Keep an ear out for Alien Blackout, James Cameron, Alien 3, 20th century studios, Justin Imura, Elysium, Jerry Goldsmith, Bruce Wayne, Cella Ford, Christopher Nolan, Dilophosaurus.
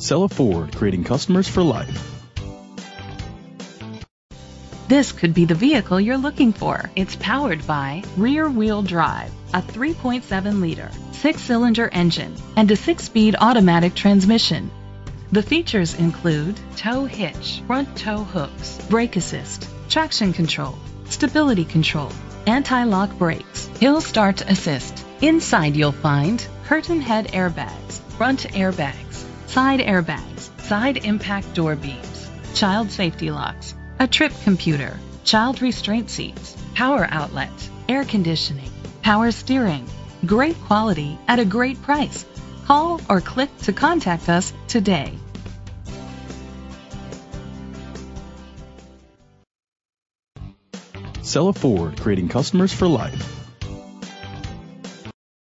Cella Ford, creating customers for life. This could be the vehicle you're looking for. It's powered by rear-wheel drive, a 3.7-liter, 6-cylinder engine, and a 6-speed automatic transmission. The features include tow hitch, front tow hooks, brake assist, traction control, stability control, anti-lock brakes, hill start assist. Inside you'll find curtain head airbags, front airbags, side impact door beams, child safety locks, a trip computer, child restraint seats, power outlets, air conditioning, power steering. Great quality at a great price. Call or click to contact us today. Cella Ford, creating customers for life.